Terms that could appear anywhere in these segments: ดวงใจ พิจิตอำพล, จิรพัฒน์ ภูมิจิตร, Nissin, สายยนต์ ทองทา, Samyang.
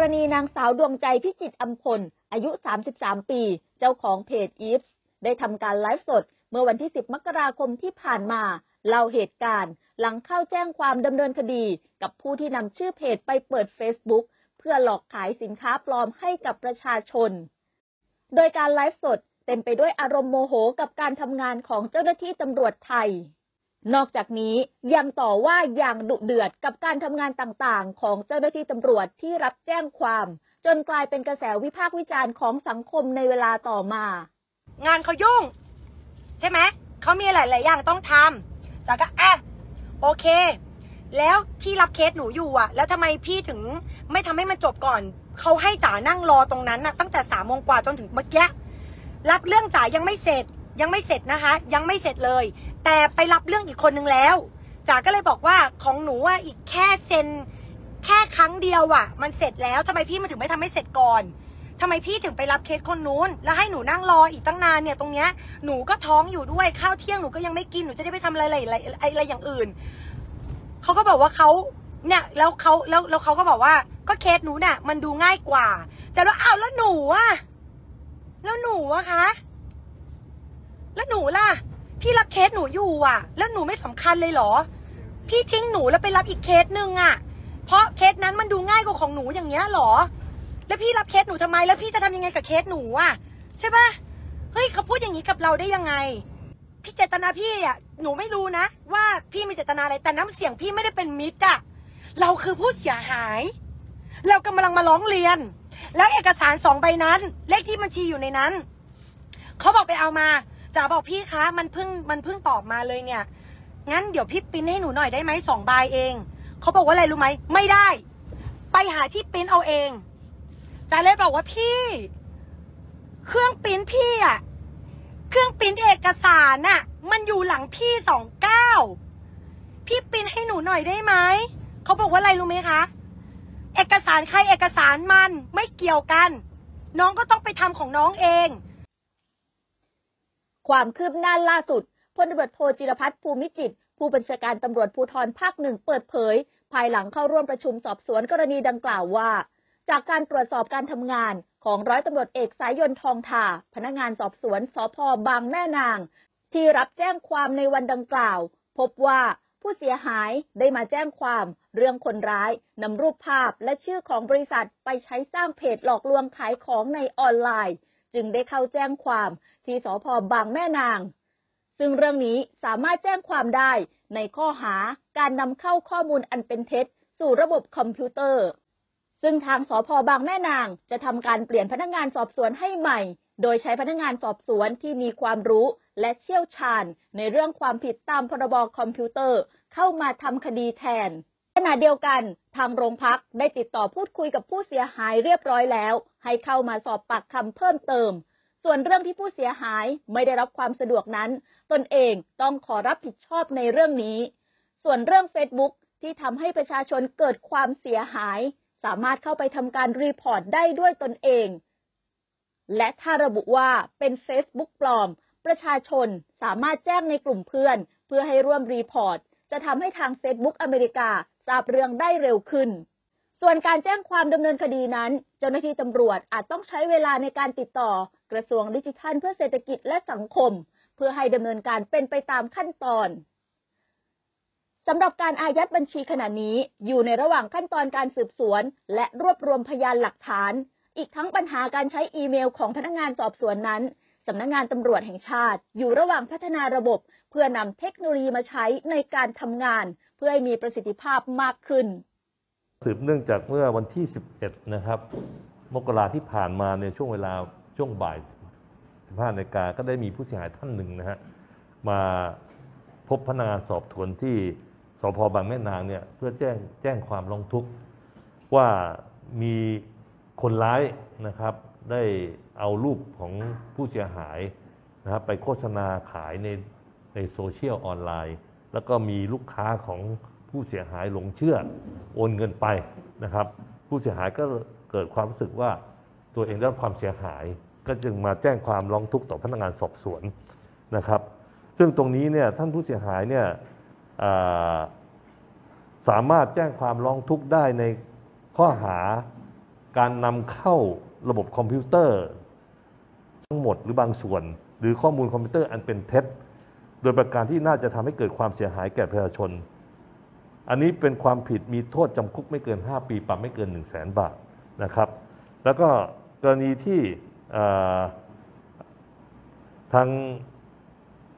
รณีนางสาวดวงใจพิจิตรอำพลอายุ33ปีเจ้าของเพจอีฟส์ได้ทำการไลฟ์สดเมื่อวันที่10มกราคมที่ผ่านมาเล่าเหตุการณ์หลังเข้าแจ้งความดำเนินคดีกับผู้ที่นำชื่อเพจไปเปิด Facebook เพื่อหลอกขายสินค้าปลอมให้กับประชาชนโดยการไลฟ์สดเต็มไปด้วยอารมณ์โมโหกับการทำงานของเจ้าหน้าที่ตำรวจไทยนอกจากนี้ยังต่อว่าอย่างดุเดือดกับการทำงานต่างๆของเจ้าหน้าที่ตำรวจที่รับแจ้งความจนกลายเป็นกระแสวิพากษ์วิจารณ์ของสังคมในเวลาต่อมางานเขายุ่งใช่ไหมเขามีหลายๆอย่างต้องทำจากก็โอเคแล้วพี่รับเคสหนูอยู่อ่ะแล้วทำไมพี่ถึงไม่ทำให้มันจบก่อนเขาให้จ๋านั่งรอตรงนั้นน่ะตั้งแต่3 โมงกว่าจนถึงเมื่อกี้รับเรื่องจ๋ายังไม่เสร็จนะคะยังไม่เสร็จเลยแต่ไปรับเรื่องอีกคนนึงแล้วจ๋าก็เลยบอกว่าของหนูอ่ะอีกแค่เซ็นแค่ครั้งเดียวอ่ะมันเสร็จแล้วทำไมพี่มันถึงไม่ทำให้เสร็จก่อนทำไมพี่ถึงไปรับเคสคนนู้นแล้วให้หนูนั่งรออีกตั้งนานเนี่ยตรงเนี้ยหนูก็ท้องอยู่ด้วยข้าวเที่ยงหนูก็ยังไม่กินหนูจะได้ไปทำอะไรอย่างอื่นเขาก็บอกว่าเขาเนี่ยแล้วเขาแล้วเขาก็บอกว่าก็เคสหนูเนี่ยมันดูง่ายกว่าจะว่าเอาแล้วหนูอะคะแล้วหนูล่ะพี่รับเคสหนูอยู่อะแล้วหนูไม่สำคัญเลยเหรอพี่ทิ้งหนูแล้วไปรับอีกเคสนึงอะเพราะเคสนั้นมันดูง่ายกว่าของหนูอย่างเงี้ยเหรอแล้วพี่รับเคสหนูทำไมแล้วพี่จะทำยังไงกับเคสหนูอ่ะใช่ปะเฮ้ยเขาพูดอย่างนี้กับเราได้ยังไงพี่เจตนาพี่อ่ะหนูไม่รู้นะว่าพี่มีเจตนาอะไรแต่น้ำเสียงพี่ไม่ได้เป็นมิตรอ่ะเราคือผู้เสียหายเรากำลังมาร้องเรียนแล้วเอกสาร2 ใบนั้นเลขที่บัญชีอยู่ในนั้นเขาบอกไปเอามาจ๋าบอกพี่คะมันเพิ่งตอบมาเลยเนี่ยงั้นเดี๋ยวพี่ปริ้นให้หนูหน่อยได้ไหม2 ใบเองเขาบอกว่าอะไรรู้ไหมไม่ได้ไปหาที่ปริ้นเอาเองจ๋าเลยบอกว่าพี่เครื่องปริ้นพี่อ่ะเครื่องปริ้นเอกสารน่ะมันอยู่หลังพี่29พี่ปริ้นให้หนูหน่อยได้ไหมเขาบอกว่าอะไรรู้ไหมคะเอกสารใครเอกสารมันไม่เกี่ยวกันน้องก็ต้องไปทำของน้องเองความคืบหน้าล่าสุดพลตำรวจโทจิรพัฒน์ภูมิจิตผู้บัญชาการตำรวจภูธรภาค1เปิดเผยภายหลังเข้าร่วมประชุมสอบสวนกรณีดังกล่าวว่าจากการตรวจสอบการทำงานของร้อยตำรวจเอกสายยนต์ทองทาพนักงานสอบสวนสภ.บางแม่นางที่รับแจ้งความในวันดังกล่าวพบว่าผู้เสียหายได้มาแจ้งความเรื่องคนร้ายนำรูปภาพและชื่อของบริษัทไปใช้สร้างเพจหลอกลวงขายของในออนไลน์จึงได้เข้าแจ้งความที่สภ.บางแม่นางซึ่งเรื่องนี้สามารถแจ้งความได้ในข้อหาการนำเข้าข้อมูลอันเป็นเท็จสู่ระบบคอมพิวเตอร์ซึ่งทางสภ.บางแม่นางจะทำการเปลี่ยนพนักงานสอบสวนให้ใหม่โดยใช้พนักงานสอบสวนที่มีความรู้และเชี่ยวชาญในเรื่องความผิดตามพรบ.คอมพิวเตอร์เข้ามาทำคดีแทนขณะเดียวกันทางโรงพักได้ติดต่อพูดคุยกับผู้เสียหายเรียบร้อยแล้วให้เข้ามาสอบปากคำเพิ่มเติมส่วนเรื่องที่ผู้เสียหายไม่ได้รับความสะดวกนั้นตนเองต้องขอรับผิดชอบในเรื่องนี้ส่วนเรื่อง Facebook ที่ทำให้ประชาชนเกิดความเสียหายสามารถเข้าไปทำการรีพอร์ตได้ด้วยตนเองและถ้าระบุว่าเป็น Facebook ปลอมประชาชนสามารถแจ้งในกลุ่มเพื่อนเพื่อให้ร่วมรีพอร์ตจะทำให้ทาง Facebook อเมริกาทราบเรื่องได้เร็วขึ้นส่วนการแจ้งความดำเนินคดีนั้นเจ้าหน้าที่ตำรวจอาจต้องใช้เวลาในการติดต่อกระทรวงดิจิทัลเพื่อเศรษฐกิจและสังคมเพื่อให้ดำเนินการเป็นไปตามขั้นตอนสำหรับการอายัดบัญชีขณะนี้อยู่ในระหว่างขั้นตอนการสืบสวนและรวบรวมพยานหลักฐานอีกทั้งปัญหาการใช้อีเมลของพนักงานสอบสวนนั้นสำนักงานตำรวจแห่งชาติอยู่ระหว่างพัฒนาระบบเพื่อนำเทคโนโลยีมาใช้ในการทำงานเพื่อให้มีประสิทธิภาพมากขึ้นสืบเนื่องจากเมื่อวันที่11นะครับมกราที่ผ่านมาในช่วงเวลาช่วงบ่าย 15:00 น.ก็ได้มีผู้เสียหายท่านหนึ่งนะฮะมาพบพนักงานสอบสวนที่สภ.บางแม่นางเนี่ยเพื่อแจ้งความร้องทุกข์ว่ามีคนร้ายนะครับได้เอารูปของผู้เสียหายนะครับไปโฆษณาขายในโซเชียลออนไลน์แล้วก็มีลูกค้าของผู้เสียหายหลงเชื่อโอนเงินไปนะครับผู้เสียหายก็เกิดความรู้สึกว่าตัวเองได้รับความเสียหายก็จึงมาแจ้งความร้องทุกข์ต่อพนักงานสอบสวนนะครับซึ่งตรงนี้เนี่ยท่านผู้เสียหายเนี่ยสามารถแจ้งความร้องทุกข์ได้ในข้อหา การนำเข้าระบบคอมพิวเตอร์ทั้งหมดหรือบางส่วนหรือข้อมูลคอมพิวเตอร์อันเป็นเท็จโดยประการที่น่าจะทำให้เกิดความเสียหายแก่ประชาชนอันนี้เป็นความผิดมีโทษจำคุกไม่เกิน5 ปีปรับไม่เกิน 100,000 บาทนะครับแล้วก็กรณีที่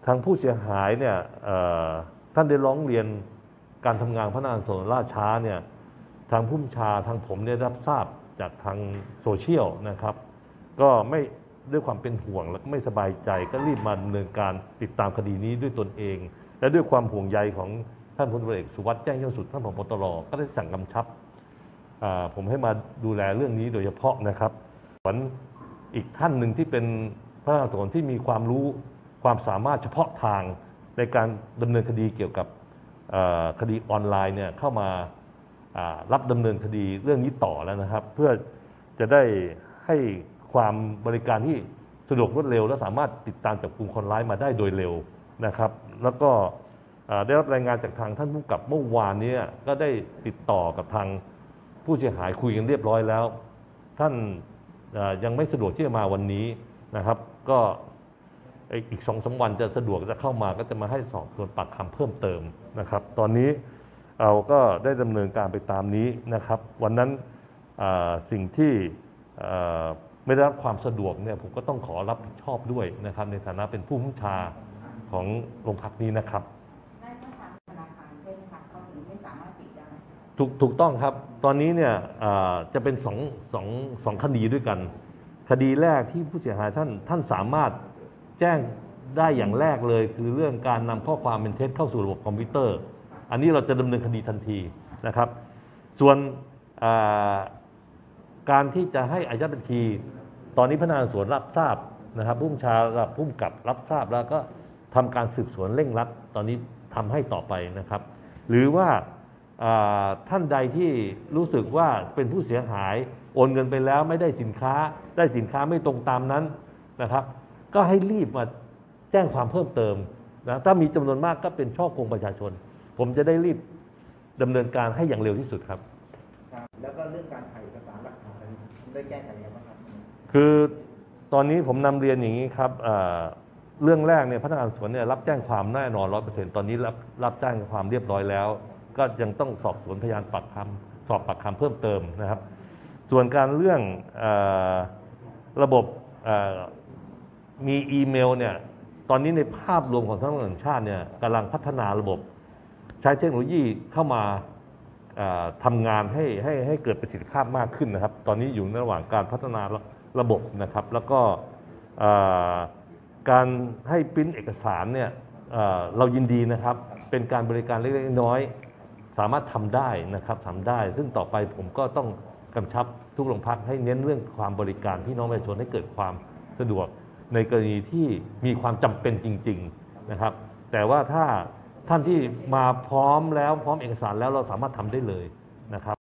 ทางผู้เสียหายเนี่ยท่านได้ร้องเรียนการทำงานพนักงานสอบสวนล่าช้าเนี่ยทางผู้บัญชาทางผมได้รับทราบจากทางโซเชียลนะครับก็ไม่ด้วยความเป็นห่วงและไม่สบายใจก็รีบมาดำเนินการติดตามคดีนี้ด้วยตนเองและด้วยความห่วงใยของท่านพลตำรวจเอกสุวัสดิ์แจ้งยอดสุดท่านผบ.ตร.ก็ได้สั่งกำชับผมให้มาดูแลเรื่องนี้โดยเฉพาะนะครับส่วนอีกท่านหนึ่งที่เป็นพนักงานสอบสวนที่มีความรู้ความสามารถเฉพาะทางในการดำเนินคดีเกี่ยวกับคดีออนไลน์เนี่ยเข้ามารับดำเนินคดีเรื่องนี้ต่อแล้วนะครับเพื่อจะได้ให้ความบริการที่สะดวกรวดเร็วและสามารถติดตามจับกุมคนร้ายมาได้โดยเร็วนะครับแล้วก็ได้รับรายงานจากทางท่านผู้กำกับเมื่อวานนี้ก็ได้ติดต่อกับทางผู้เสียหายคุยกันเรียบร้อยแล้วท่านยังไม่สะดวกที่จะมาวันนี้นะครับก็อีก 2-3 วันจะสะดวกจะเข้ามาก็จะมาให้สอบสวนปากคำเพิ่มเติมนะครับตอนนี้เราก็ได้ดำเนินการไปตามนี้นะครับวันนั้นสิ่งที่ไม่ได้รับความสะดวกเนี่ยผมก็ต้องขอรับผิดชอบด้วยนะครับในฐานะเป็นผู้บัญชาของโรงพักนี้นะครับได้เมื่อทางธนาคารด้วยนะคะเขาถึงไม่สามารถปิดได้ถูกต้องครับตอนนี้เนี่ยจะเป็นสองคดีด้วยกันคดีแรกที่ผู้เสียหายท่านสามารถแจ้งได้อย่างแรกเลยคือเรื่องการนำข้อความเป็นเท็จเข้าสู่ระบบคอมพิวเตอร์อันนี้เราจะดำเนินคดีทันทีนะครับส่วนการที่จะให้อายัดบัญชีตอนนี้พนักงานสอบสวนรับทราบนะครับผู้บัญชากับผู้กำกับรับทราบแล้วก็ทำการสืบสวนเร่งรัดตอนนี้ทำให้ต่อไปนะครับหรือว่าท่านใดที่รู้สึกว่าเป็นผู้เสียหายโอนเงินไปแล้วไม่ได้สินค้าได้สินค้าไม่ตรงตามนั้นนะครับก็ให้รีบมาแจ้งความเพิ่มเติมนะถ้ามีจำนวนมากก็เป็นช่อโกงประชาชนผมจะได้รีบดำเนินการให้อย่างเร็วที่สุดครับแล้วก็เรื่องการถ่ายเอกสารหลักฐานได้แก้ไขยังไงบ้างครับคือตอนนี้ผมนำเรียนอย่างนี้ครับเรื่องแรกเนี่ยพนักงานสอบสวนเนี่ยรับแจ้งความแน่นอน 100% ตอนนี้รับแจ้งความเรียบร้อยแล้วก็ยังต้องสอบสวนพยานปากคำสอบปากคำเพิ่มเติมนะครับส่วนการเรื่องระบบมีอีเมลเนี่ยตอนนี้ในภาพรวมของทั้งหลายชาติเนี่ยกำลังพัฒนาระบบใช้เทคโนโลยีเข้ามาทำงานให้เกิดประสิทธิภาพมากขึ้นนะครับตอนนี้อยู่ในระหว่างการพัฒนาระบบนะครับแล้วก็การให้ปริ้นเอกสารเนี่ยเรายินดีนะครับเป็นการบริการเล็กๆน้อยๆสามารถทำได้นะครับทำได้ซึ่งต่อไปผมก็ต้องกำชับทุกโรงพักให้เน้นเรื่องความบริการพี่น้องประชาชนให้เกิดความสะดวกในกรณีที่มีความจำเป็นจริงๆนะครับแต่ว่าถ้าท่านที่มาพร้อมแล้วพร้อมเอกสารแล้วเราสามารถทำได้เลยนะครับ